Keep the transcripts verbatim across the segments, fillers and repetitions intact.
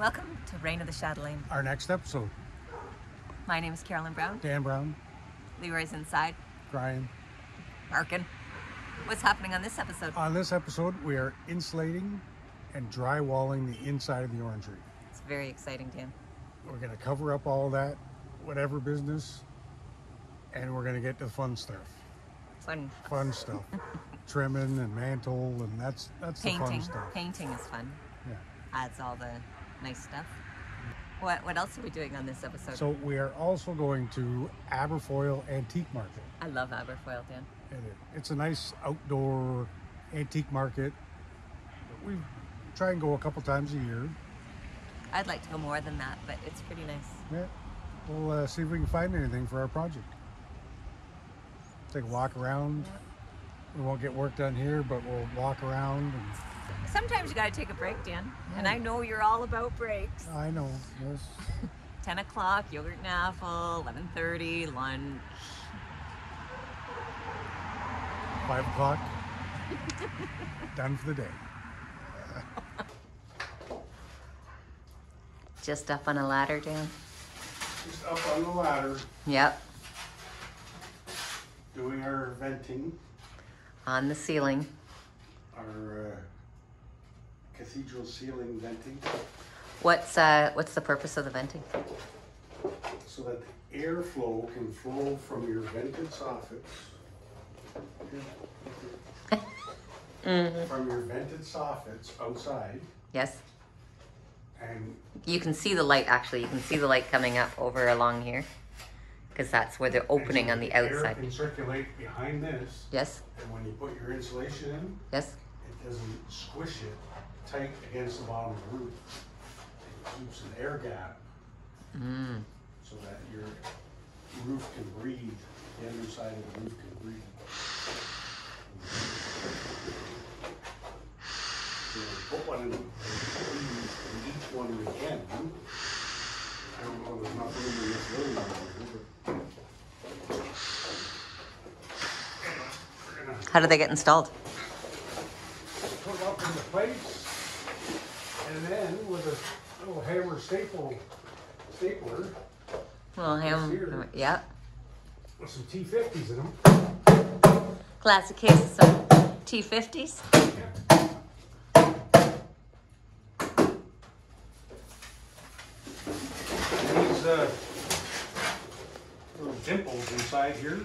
Welcome to Reign of the Chatelaine. Our next episode. My name is Carolyn Brown. Dan Brown. Leroy's inside. Brian. Markin. What's happening on this episode? On this episode, we are insulating and drywalling the inside of the orangery. It's very exciting, Dan. We're going to cover up all that, whatever business, and we're going to get to the fun stuff. Fun. Fun stuff. Trimming and mantle, and that's that's painting. The fun stuff. Painting is fun. Yeah. Adds all the nice stuff. What what else are we doing on this episode? So we are also going to Aberfoyle Antique Market. I love Aberfoyle, Dan. It, it's a nice outdoor antique market. We try and go a couple times a year. I'd like to go more than that, but it's pretty nice. Yeah. We'll uh, see if we can find anything for our project. Take a walk around. Yep. We won't get work done here, but we'll walk around. And... Sometimes you got to take a break, Dan. Yeah. And I know you're all about breaks. I know, yes. ten o'clock, yogurt and apple, eleven thirty, lunch. five o'clock, done for the day. Just up on a ladder, Dan. Just up on the ladder. Yep. Doing our venting. On the ceiling. Our uh, cathedral ceiling venting. What's uh, what's the purpose of the venting? So that the airflow can flow from your vented soffits. mm-hmm. From your vented soffits outside. Yes. And you can see the light, actually. You can see the light coming up over along here, because that's where they're opening so on the, the outside. Air can circulate behind this. Yes. And when you put your insulation in, yes, it doesn't squish it tight against the bottom of the roof. It keeps an air gap, mm. so that your roof can breathe. The underside of the roof can breathe. So put one in each one we can. I don't know, there's not room in this building anymore, but... How do they get installed? Put it up in the place, and then with a little hammer staple, stapler. Well, hammer, yeah. With some T fifties in them. Classic case of some T fifties. Yeah. Uh, little dimples inside here,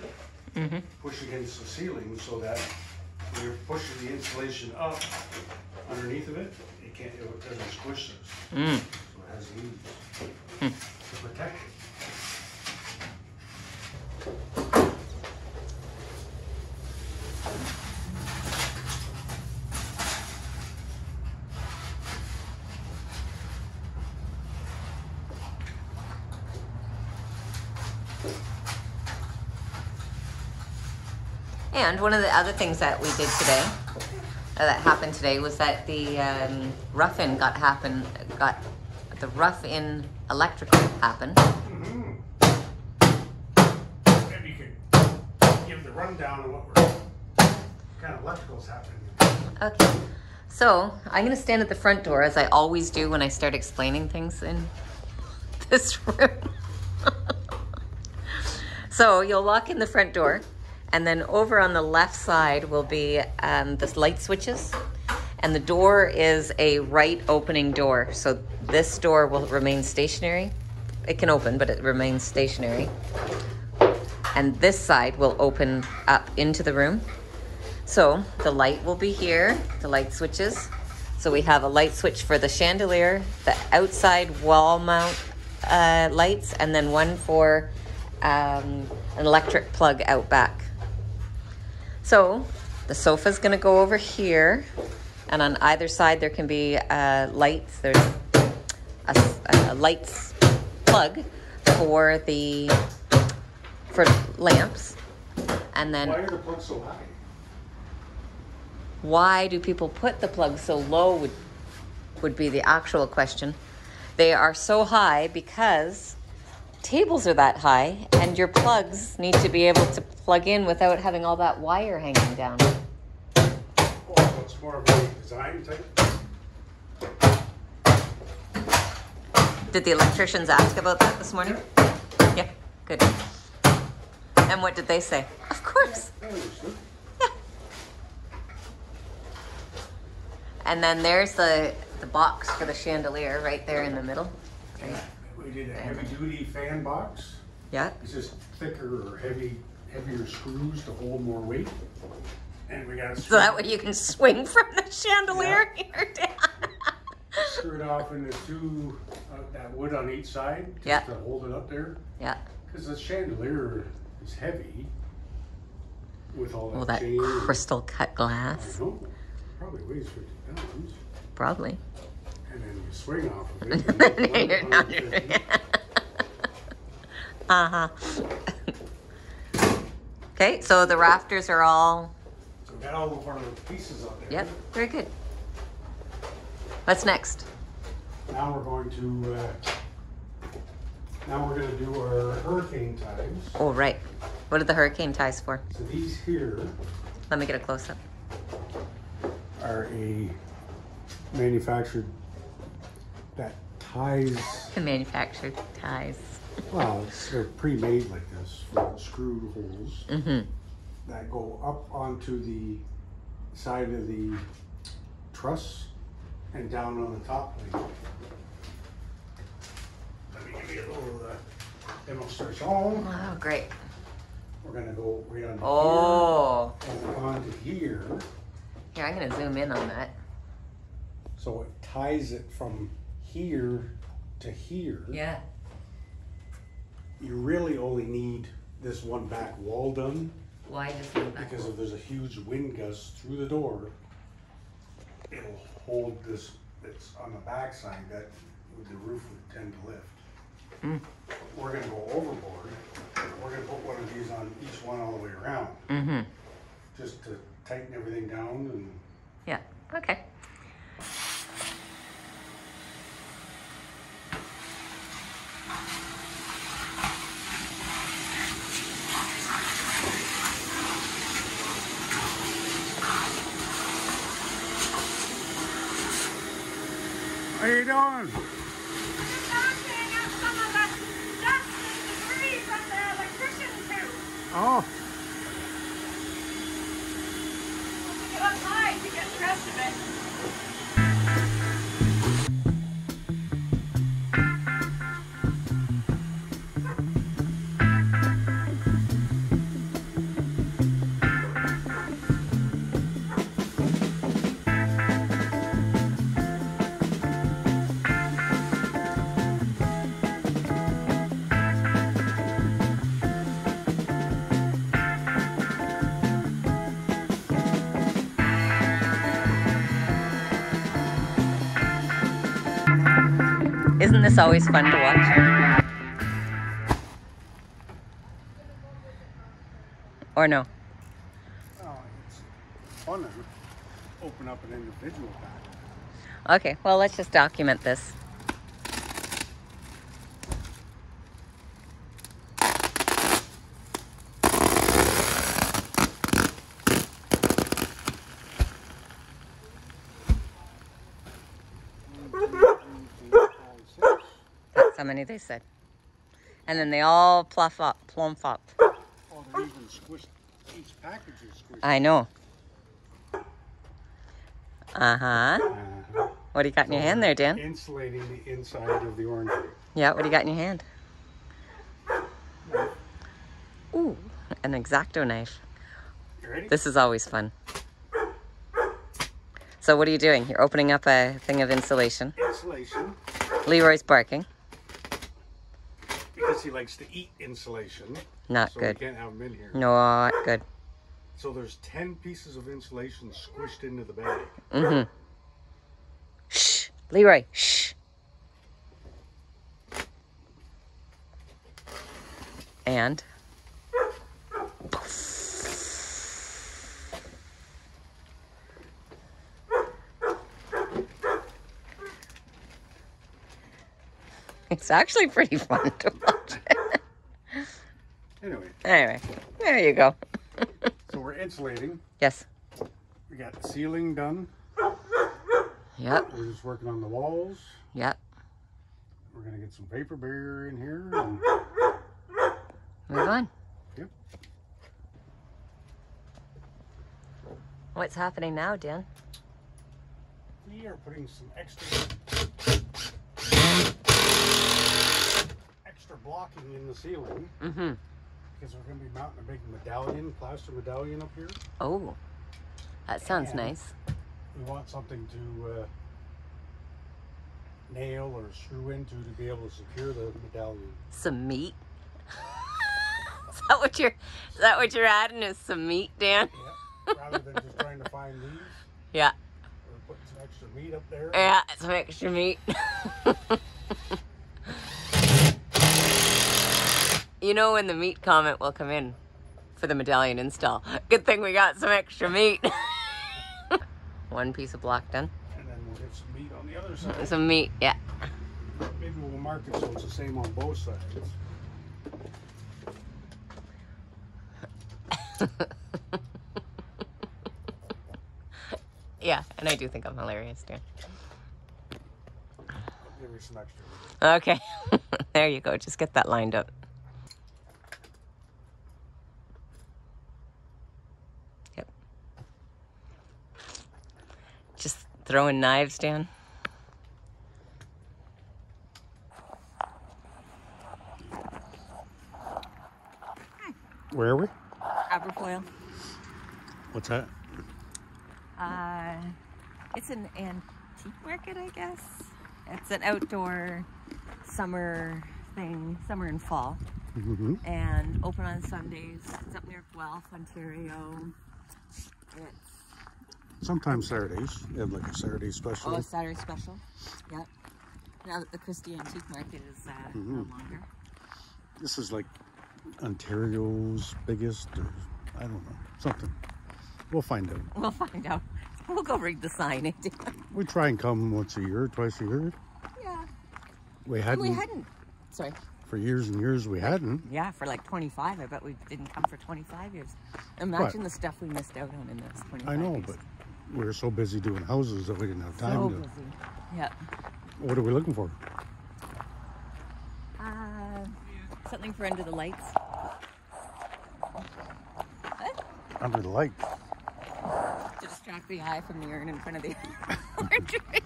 mm-hmm. push against the ceiling so that when you're pushing the insulation up underneath of it, it can't, it doesn't squish this. Mm. So it has leaves mm. to protect it. And one of the other things that we did today, uh, that happened today, was that the um, rough-in got happen, got the rough-in electrical happened. Mm-hmm. Maybe you could give the rundown on what we're, what kind of electricals happening. Okay, so I'm going to stand at the front door as I always do when I start explaining things in this room. So you'll walk in the front door. And then over on the left side will be um, the light switches. And the door is a right opening door. So this door will remain stationary. It can open, but it remains stationary. And this side will open up into the room. So the light will be here, the light switches. So we have a light switch for the chandelier, the outside wall mount uh, lights, and then one for um, an electric plug out back. So the sofa's going to go over here, and on either side there can be uh, lights. There's a, a lights plug for the for lamps, and then. Why are the plugs so high? Why do people put the plugs so low? Would would be the actual question. They are so high because tables are that high, and your plugs need to be able to plug in without having all that wire hanging down. Well, it's more of a design type. Did the electricians ask about that this morning? Yeah, good. And what did they say? Of course. Yeah. And then there's the, the box for the chandelier right there in the middle. Right? We did a heavy-duty fan box. Yeah. It's just thicker or heavy, heavier screws to hold more weight. And we got. So that way you can swing from the chandelier yeah. here down. Screw it off into two, uh, that wood on each side just yeah. to hold it up there. Yeah. Because the chandelier is heavy with all that, all that crystal cut glass. I don't know. Probably weighs fifty pounds. Probably. And then you swing off of it. And then and you're down here. Yeah. Uh-huh. Okay, so the rafters are all... So we got all of our pieces up there. Yep, very good. What's next? Now we're going to... Uh, now we're going to do our hurricane ties. Oh, right. What are the hurricane ties for? So these here... Let me get a close-up. Are a manufactured... That ties... The manufactured ties. Well, it's, they're pre-made like this, for screwed holes mm-hmm. that go up onto the side of the truss and down on the top. Let me give you a little uh, demonstration. Oh, great. We're going to go right on oh. here and onto here. Here, I'm going to zoom in on that. So it ties it from here to here. Yeah. You really only need this one back wall done. Why this one back? Because if there's a huge wind gust through the door, it'll hold this. It's on the back side that the roof would tend to lift. Mm. We're going to go overboard. We're going to put one of these on each one all the way around, mm-hmm. just to tighten everything down. And yeah. Okay. How you doing? I'm just knocking out some of that dust and debris from the electrician's house. Oh. Get up high to get the rest of it. Isn't this always fun to watch? Or no? Oh, it's fun to open up an individual bag. Okay, well, let's just document this. How many they said, and then they all pluff up, plump up. Oh, they're even squished. Each package is squished. I know. Uh huh. Uh-huh. What do you got so in your hand there, Dan? Insulating the inside of the orangery. Yeah. What do you got in your hand? Ooh, an X-Acto knife. You ready? This is always fun. So what are you doing? You're opening up a thing of insulation. Insulation. Leroy's barking. He likes to eat insulation. Not so good. So we can't have him in here. No, not good. So there's ten pieces of insulation squished into the bag. Mm-hmm. Shh. Leroy, shh. And? It's actually pretty fun to watch. Anyway. Anyway, there you go. So we're insulating. Yes. We got the ceiling done. Yep. We're just working on the walls. Yep. We're going to get some vapor barrier in here. And... move on. Yep. What's happening now, Dan? We are putting some extra extra blocking in the ceiling. Mm-hmm. Because we're going to be mounting a big medallion, plaster medallion up here. Oh, that sounds and nice. We want something to uh, nail or screw into to be able to secure the medallion. Some meat. Is that what you're? Is that what you're adding? Is some meat, Dan? Yeah. Rather than just trying to find leaves. Yeah. We're putting some extra meat up there. Yeah, some extra meat. You know when the meat comment will come in for the medallion install. Good thing we got some extra meat. One piece of block done. And then we'll get some meat on the other side. Some meat, yeah. Maybe we'll mark it so it's the same on both sides. Yeah, and I do think I'm hilarious, Dan. Give me some extra. Okay. There you go. Just get that lined up. Just throwing knives, Dan. Where are we? Aberfoyle. What's that? Uh, it's an antique market, I guess. It's an outdoor summer thing, summer and fall. Mm-hmm. And open on Sundays. It's up near Guelph, Ontario. It's sometimes Saturdays. They have like a Saturday special. Oh, a Saturday special. Yep. Now that the Christie Antique Market is uh, mm-hmm. no longer. This is like Ontario's biggest, or I don't know, something. We'll find out. We'll find out. We'll go read the sign. We try and come once a year, twice a year. Yeah. We hadn't. And we hadn't. Sorry. For years and years we hadn't. Yeah, for like twenty-five. I bet we didn't come for twenty-five years. Imagine but, the stuff we missed out on in those twenty-five I know, years. But... we were so busy doing houses that we didn't have time so to. Busy. Yeah. What are we looking for? Uh, something for under the lights. What? Under the lights. To distract the eye from the urn in front of the orangery.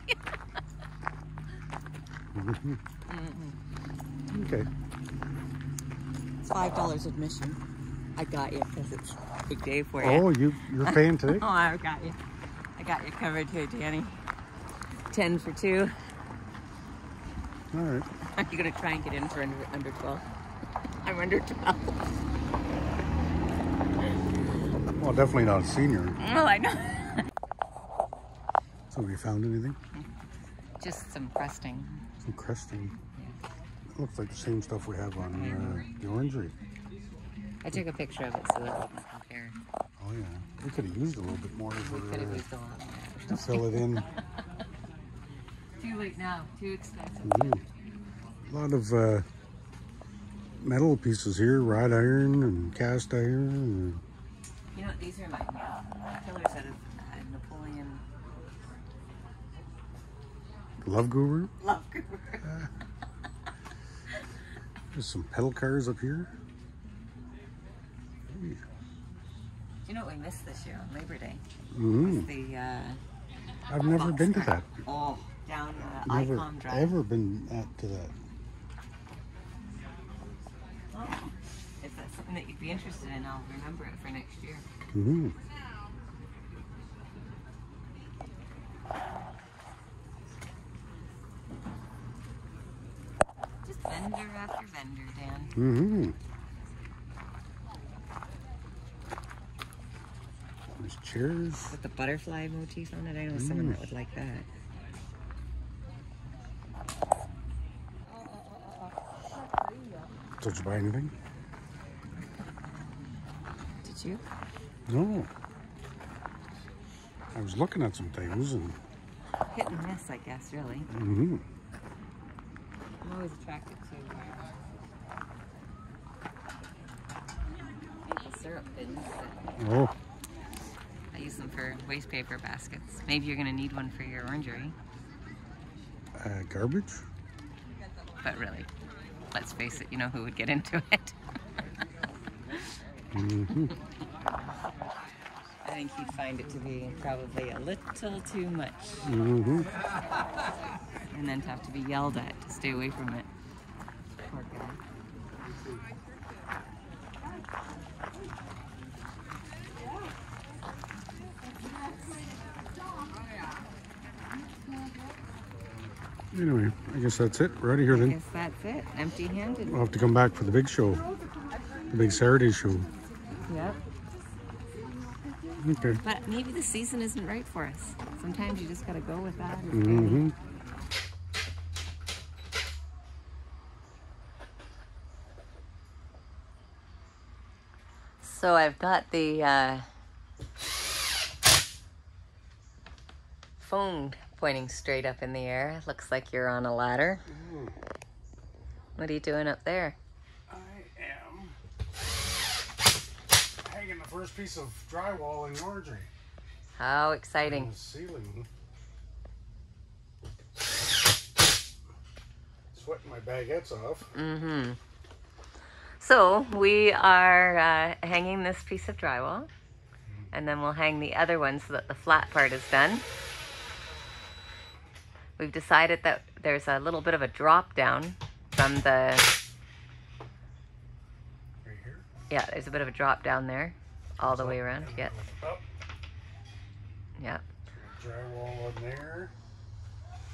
Mm-hmm. Mm-hmm. Okay. It's five dollars admission. I got you because it's a big day for you. Oh, you you're paying today? Oh, I got you. I got you covered here, Danny. Ten for two. All right. Are you gonna try and get in for under under twelve? I'm under twelve. Well, definitely not a senior. Well, I know. So, have you found anything? Just some cresting. Some cresting. Yeah. It looks like the same stuff we have on uh, the orangery. I took a picture of it so that we can compare. Oh yeah, we could have used a little bit more. We could have used a lot more. To fill it in. Too late now, too expensive. Mm-hmm. A lot of uh, metal pieces here, wrought iron and cast iron. Or... you know what these remind me of? Pillars out of uh, Napoleon. Love Guru? Love Guru. Uh, there's some pedal cars up here. You know what we missed this year on Labor Day? Mm-hmm. The uh, I've never Boxster. Been to that. Oh, down uh, never, ICOM Drive. I've never been out to that. Oh, if that's something that you'd be interested in, I'll remember it for next year. Mm-hmm. Just vendor after vendor, Dan. Mm-hmm. Chairs. With the butterfly motif on it, I know mm. someone that would like that. Did you buy anything? Did you? No. I was looking at some things and... hit and miss, I guess, really. Mm-hmm. I'm always attracted to... maple syrup bins. Oh. I use them for waste paper baskets. Maybe you're going to need one for your orangery. Uh, garbage? but really, let's face it, you know who would get into it. Mm-hmm. I think he'd find it to be probably a little too much. Mm-hmm. And then to have to be yelled at to stay away from it. Poor guy. Anyway, I guess that's it. We're out of here then. I guess that's it. Empty-handed. We'll have to come back for the big show. The big Saturday show. Yep. Okay. But maybe the season isn't right for us. Sometimes you just got to go with that. Mm-hmm. So I've got the uh, phone pointing straight up in the air. It looks like you're on a ladder. Ooh. What are you doing up there? I am hanging the first piece of drywall in Orangery. How exciting. On the ceiling. Sweating my baguettes off. Mm-hmm. So we are uh, hanging this piece of drywall, and then we'll hang the other one so that the flat part is done. We've decided that there's a little bit of a drop down from the... Right here? Yeah, there's a bit of a drop down there, all the way around. Yeah. Up. Yeah. Drywall in there.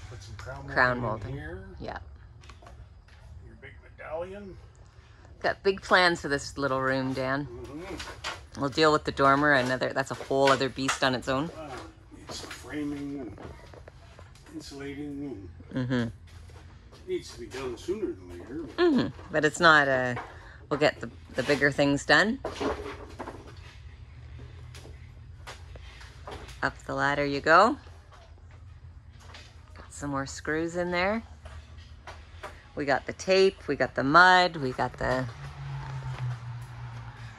Put some crown molding, crown molding. In here. Yeah. Your big medallion. Got big plans for this little room, Dan. Mm-hmm. We'll deal with the dormer. Another. That's a whole other beast on its own. Uh, it's framing and insulating. Mm-hmm. It needs to be done sooner than later. But, mm-hmm. but it's not a... We'll get the, the bigger things done. Up the ladder you go. Got some more screws in there. We got the tape, we got the mud, we got the...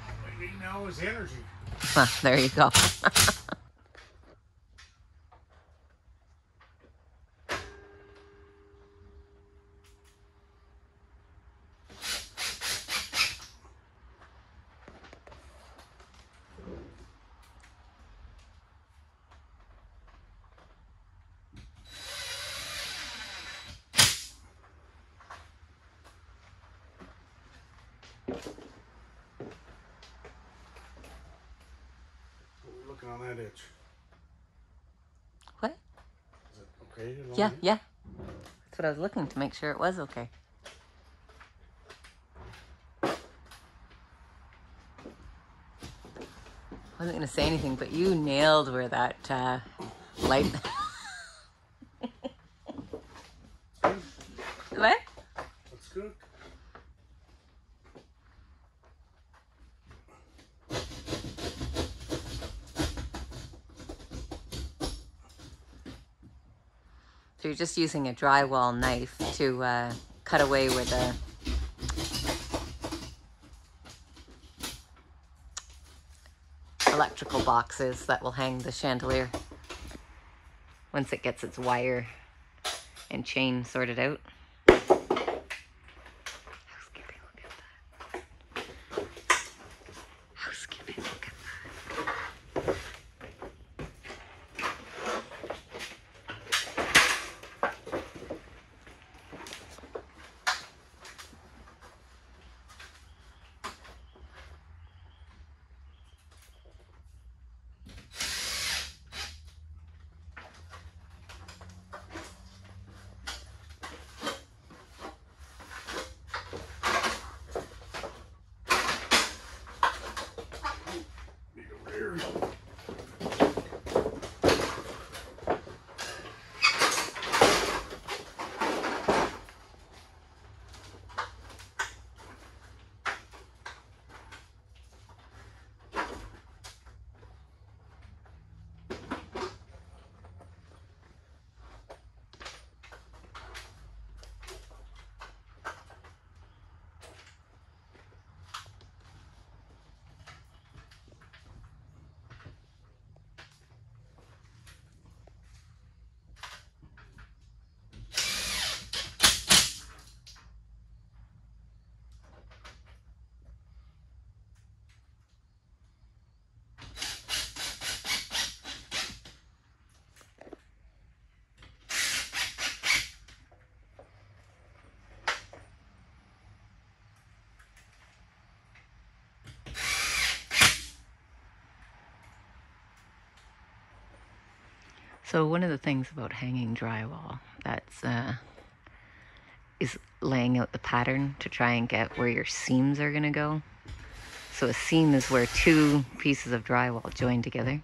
What we need now is the energy. Huh, there you go. On that edge. What? Is it okay? Yeah, here? Yeah. That's what I was looking to make sure it was okay. I wasn't going to say anything, but you nailed where that uh, light... What? That's good. So you're just using a drywall knife to uh, cut away where the electrical box is that will hang the chandelier once it gets its wire and chain sorted out. Housekeeping, look at that. Housekeeping, look at that. So one of the things about hanging drywall that's uh, is laying out the pattern to try and get where your seams are going to go. So a seam is where two pieces of drywall join together.